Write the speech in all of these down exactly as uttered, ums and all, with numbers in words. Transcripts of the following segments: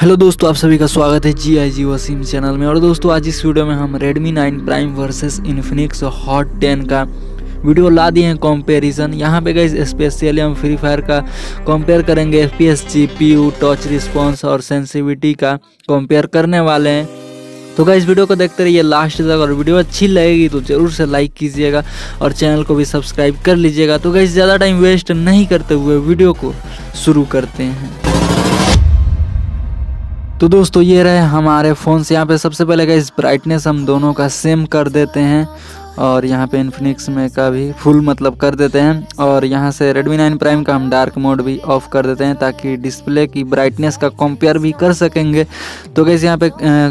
Hello दोस्तों, आप सभी का स्वागत है जी आई जियो सिम चैनल में। और दोस्तों, आज इस वीडियो में हम Redmi nine prime versus Infinix hot ten का वीडियो ला दिए हैं कंपैरिजन। यहाँ पे गाइस स्पेशली हम फ्री फायर का कंपेयर करेंगे, F P S, G P U, touch response और सेंसिविटी का कंपेयर करने वाले हैं। तो गाइस वीडियो को देखते रहिए लास्ट तक, और वीडियो अच्छी लगेगी तो ज़रूर से लाइक कीजिएगा और चैनल को भी सब्सक्राइब कर लीजिएगा। तो गाइस ज़्यादा टाइम वेस्ट नहीं करते हुए वीडियो को शुरू करते हैं। तो दोस्तों, ये रहे हमारे फ़ोन से। यहाँ पे सबसे पहले गाइस ब्राइटनेस हम दोनों का सेम कर देते हैं, और यहाँ पे इन्फिनिक्स में का भी फुल मतलब कर देते हैं। और यहाँ से रेडमी नाइन प्राइम का हम डार्क मोड भी ऑफ़ कर देते हैं, ताकि डिस्प्ले की ब्राइटनेस का कंपेयर भी कर सकेंगे। तो गाइस यहाँ पे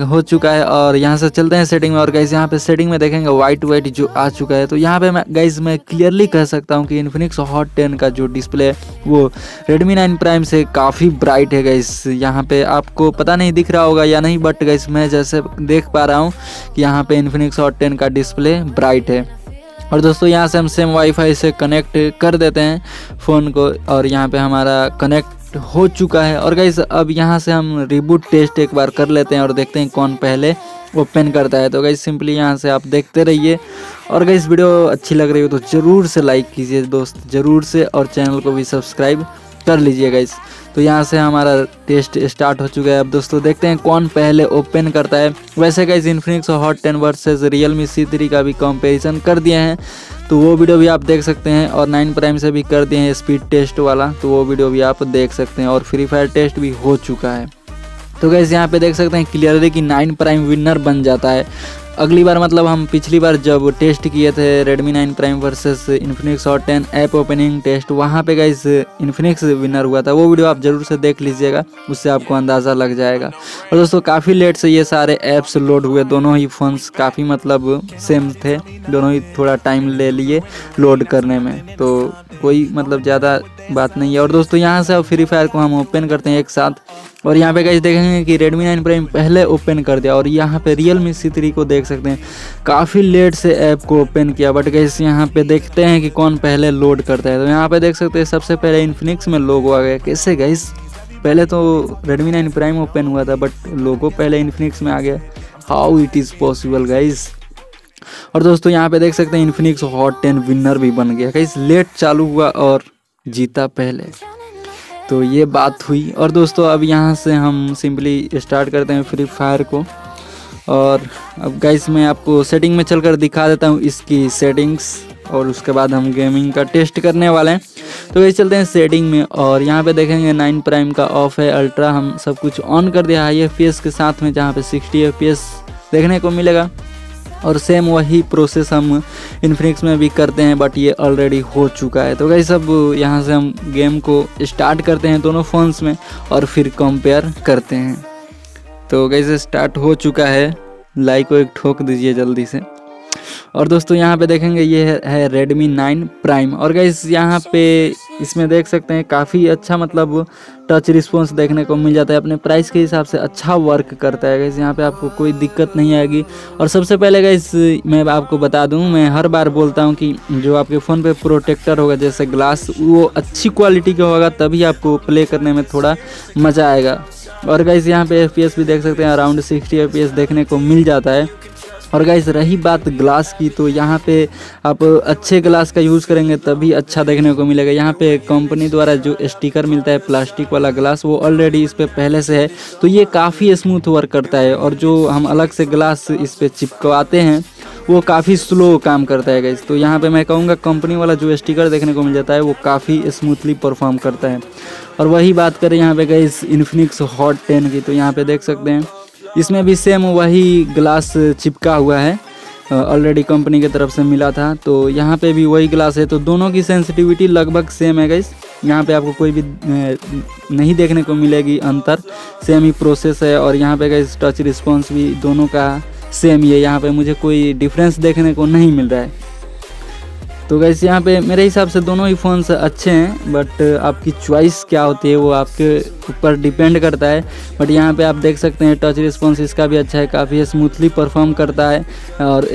हो चुका है, और यहाँ से चलते हैं सेटिंग में। और गाइस यहाँ पे सेटिंग में देखेंगे वाइट वाइट जो आ चुका है। तो यहाँ पे मैं गाइस मैं क्लियरली कह सकता हूँ कि इन्फिनिक्स हॉट टेन का जो डिस्प्ले है वो रेडमी नाइन प्राइम से काफ़ी ब्राइट है। गाइस यहाँ पर आपको पता नहीं दिख रहा होगा या नहीं, बट गाइस मैं जैसे देख पा रहा हूँ कि यहाँ पर इन्फिनिक्स हॉट टेन का डिस्प्ले ब्राइट है। और दोस्तों, यहाँ से हम सेम वाईफाई से कनेक्ट कर देते हैं फ़ोन को, और यहाँ पे हमारा कनेक्ट हो चुका है। और गाइस अब यहाँ से हम रिबूट टेस्ट एक बार कर लेते हैं और देखते हैं कौन पहले ओपन करता है। तो गाइस सिंपली यहाँ से आप देखते रहिए। और गाइस वीडियो अच्छी लग रही हो तो ज़रूर से लाइक कीजिए दोस्त, ज़रूर से, और चैनल को भी सब्सक्राइब कर लीजिए गाइस। तो यहाँ से हमारा टेस्ट स्टार्ट हो चुका है। अब दोस्तों देखते हैं कौन पहले ओपन करता है। वैसे guys Infinix hot ten versus Realme C three का भी कंपैरिजन कर दिए हैं, तो वो वीडियो भी आप देख सकते हैं। और नाइन प्राइम से भी कर दिए हैं स्पीड टेस्ट वाला, तो वो वीडियो भी आप देख सकते हैं। और फ्री फायर टेस्ट भी हो चुका है। तो गाइस यहाँ पे देख सकते हैं क्लियरली कि नाइन प्राइम विनर बन जाता है अगली बार। मतलब हम पिछली बार जब टेस्ट किए थे Redmi nine prime versus Infinix hot ten app opening test, वहाँ पे गाइस इन्फिनिक्स विनर हुआ था। वो वीडियो आप ज़रूर से देख लीजिएगा, उससे आपको अंदाज़ा लग जाएगा। और दोस्तों, काफ़ी लेट से ये सारे ऐप्स लोड हुए। दोनों ही फ़ोन्स काफ़ी मतलब सेम थे, दोनों ही थोड़ा टाइम ले लिए लोड करने में, तो कोई मतलब ज़्यादा बात नहीं है। और दोस्तों, यहाँ से अब फ्री फायर को हम ओपन करते हैं एक साथ। और यहाँ पे गाइस देखेंगे कि रेडमी नाइन प्राइम पहले ओपन कर दिया, और यहाँ पे रियलमी सी थ्री को देख सकते हैं काफ़ी लेट से ऐप को ओपन किया। बट गाइस यहाँ पे देखते हैं कि कौन पहले लोड करता है। तो यहाँ पे देख सकते हैं सबसे पहले इन्फिनिक्स में लोगो आ गया। कैसे गाइस, पहले तो रेडमी नाइन प्राइम ओपन हुआ था, बट लोगो पहले इन्फिनिक्स में आ गया। How it is possible guys. और दोस्तों, यहाँ पे देख सकते हैं इन्फिनिक्स हॉट टेन विनर भी बन गया। गाइस लेट चालू हुआ और जीता पहले, तो ये बात हुई। और दोस्तों, अब यहाँ से हम सिंपली स्टार्ट करते हैं फ्री फायर को। और अब गाइस मैं आपको सेटिंग में चलकर दिखा देता हूँ इसकी सेटिंग्स, और उसके बाद हम गेमिंग का टेस्ट करने वाले हैं। तो गाइस चलते हैं सेटिंग में, और यहाँ पे देखेंगे नाइन प्राइम का ऑफ है, अल्ट्रा हम सब कुछ ऑन कर दिया हाई एफ पी एस के साथ में, जहाँ पर सिक्सटी एफ पी एस देखने को मिलेगा। और सेम वही प्रोसेस हम इन्फिनिक्स में भी करते हैं, बट ये ऑलरेडी हो चुका है। तो गाइस अब यहाँ से हम गेम को स्टार्ट करते हैं दोनों फ़ोन्स में, और फिर कंपेयर करते हैं। तो गाइस स्टार्ट हो चुका है, लाइक को एक ठोक दीजिए जल्दी से। और दोस्तों, यहाँ पे देखेंगे ये है, है रेडमी नाइन प्राइम। और गाइस यहाँ पे इसमें देख सकते हैं काफ़ी अच्छा मतलब टच रिस्पॉन्स देखने को मिल जाता है। अपने प्राइस के हिसाब से अच्छा वर्क करता है गाइस, यहाँ पे आपको कोई दिक्कत नहीं आएगी। और सबसे पहले गाइस मैं आपको बता दूं, मैं हर बार बोलता हूँ कि जो आपके फ़ोन पे प्रोटेक्टर होगा जैसे ग्लास, वो अच्छी क्वालिटी का होगा, तभी आपको प्ले करने में थोड़ा मज़ा आएगा। और गाइस यहाँ पे एफ पी एस भी देख सकते हैं, around sixty F P S देखने को मिल जाता है। और गाइस रही बात ग्लास की, तो यहाँ पे आप अच्छे ग्लास का यूज़ करेंगे तभी अच्छा देखने को मिलेगा। यहाँ पे कंपनी द्वारा जो स्टिकर मिलता है प्लास्टिक वाला ग्लास, वो ऑलरेडी इस पे पहले से है, तो ये काफ़ी स्मूथ वर्क करता है। और जो हम अलग से ग्लास इस पे चिपकवाते हैं वो काफ़ी स्लो काम करता है गाइस। तो यहाँ पे मैं कहूँगा कंपनी वाला जो स्टिकर देखने को मिल जाता है वो काफ़ी स्मूथली परफॉर्म करता है। और वही बात करें यहाँ पे गाइस इन्फिनिक्स हॉट टेन की, तो यहाँ पे देख सकते हैं इसमें भी सेम वही ग्लास चिपका हुआ है, ऑलरेडी कंपनी की तरफ से मिला था, तो यहाँ पे भी वही ग्लास है। तो दोनों की सेंसिटिविटी लगभग सेम है गाइस, यहाँ पे आपको कोई भी नहीं देखने को मिलेगी अंतर, सेम ही प्रोसेस है। और यहाँ पे गाइस टच रिस्पॉन्स भी दोनों का सेम ही है, यहाँ पे मुझे कोई डिफरेंस देखने को नहीं मिल रहा है। तो गाइस यहाँ पे मेरे हिसाब से दोनों ही फ़ोन्स अच्छे हैं, बट आपकी चॉइस क्या होती है वो आपके ऊपर डिपेंड करता है। बट यहाँ पे आप देख सकते हैं टच रिस्पॉन्स इसका भी अच्छा है, काफ़ी स्मूथली परफॉर्म करता है। और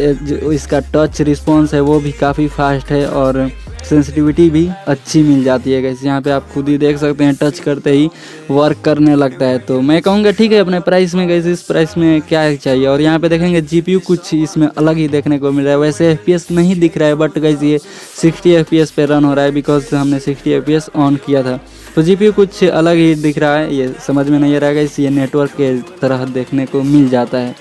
इसका टच रिस्पॉन्स है वो भी काफ़ी फास्ट है, और सेंसिटिविटी भी अच्छी मिल जाती है। गाइस यहाँ पे आप खुद ही देख सकते हैं, टच करते ही वर्क करने लगता है। तो मैं कहूँगा ठीक है अपने प्राइस में गाइस, इस प्राइस में क्या चाहिए। और यहाँ पे देखेंगे जीपीयू कुछ इसमें अलग ही देखने को मिल रहा है। वैसे एफपीएस नहीं दिख रहा है बट गाइस ये सिक्सटी एफपीएस पे रन हो रहा है बिकॉज हमने सिक्सटी एफपीएस ऑन किया था। तो जीपीयू कुछ अलग ही दिख रहा है, ये समझ में नहीं आ रहा है गाइस, ये नेटवर्क के तरह देखने को मिल जाता है।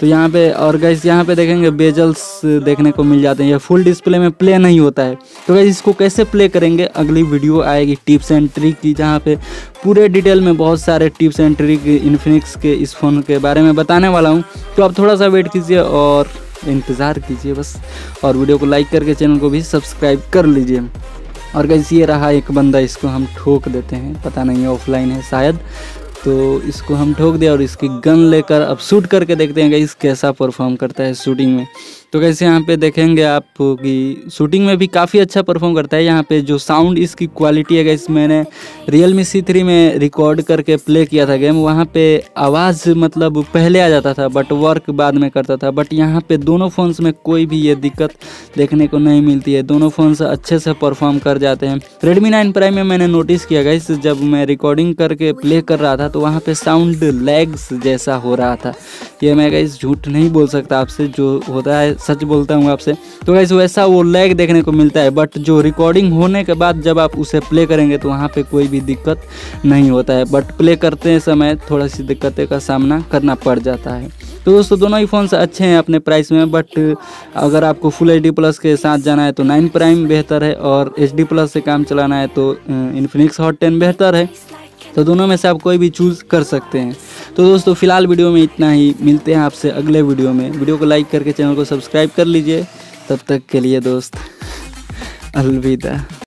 तो यहाँ पे और गाइस यहाँ पे देखेंगे बेजल्स देखने को मिल जाते हैं, ये फुल डिस्प्ले में प्ले नहीं होता है। तो गाइस इसको कैसे प्ले करेंगे अगली वीडियो आएगी टिप्स एंड ट्रिक की, जहाँ पे पूरे डिटेल में बहुत सारे टिप्स एंड ट्रिक इन्फिनिक्स के इस फ़ोन के बारे में बताने वाला हूँ। तो आप थोड़ा सा वेट कीजिए और इंतज़ार कीजिए बस, और वीडियो को लाइक करके चैनल को भी सब्सक्राइब कर लीजिए। और गाइस ये रहा एक बंदा, इसको हम ठोक देते हैं, पता नहीं है ऑफलाइन है शायद, तो इसको हम ठोक दिया और इसकी गन लेकर अब शूट करके देखते हैं गाइस कैसा परफॉर्म करता है शूटिंग में। तो गाइस यहाँ पे देखेंगे आप कि शूटिंग में भी काफ़ी अच्छा परफॉर्म करता है। यहाँ पे जो साउंड इसकी क्वालिटी है गाइस, मैंने रियलमी सी थ्री में रिकॉर्ड करके प्ले किया था गेम, वहाँ पे आवाज़ मतलब पहले आ जाता था बट वर्क बाद में करता था। बट यहाँ पे दोनों फ़ोन्स में कोई भी ये दिक्कत देखने को नहीं मिलती है, दोनों फ़ोन्स अच्छे से परफॉर्म कर जाते हैं। रेडमी नाइन प्राइम में मैंने नोटिस किया गाइस, जब मैं रिकॉर्डिंग करके प्ले कर रहा था तो वहाँ पे साउंड लैग्स जैसा हो रहा था। ये मैं गाइस झूठ नहीं बोल सकता आपसे, जो होता है सच बोलता हूँ आपसे। तो गाइस वैसा वो लैग देखने को मिलता है बट जो रिकॉर्डिंग होने के बाद जब आप उसे प्ले करेंगे तो वहाँ पे कोई भी दिक्कत नहीं होता है, बट प्ले करते समय थोड़ा सी दिक्कतें का सामना करना पड़ जाता है। तो दोस्तों दोनों ही फ़ोन्स अच्छे हैं अपने प्राइस में, बट अगर आपको फुल एच डी प्लस के साथ जाना है तो नाइन प्राइम बेहतर है, और एच डी प्लस से काम चलाना है तो इन्फिनिक्स हॉट टेन बेहतर है। तो दोनों में से आप कोई भी चूज़ कर सकते हैं। तो दोस्तों फिलहाल वीडियो में इतना ही, मिलते हैं आपसे अगले वीडियो में। वीडियो को लाइक करके चैनल को सब्सक्राइब कर लीजिए। तब तक के लिए दोस्त अलविदा।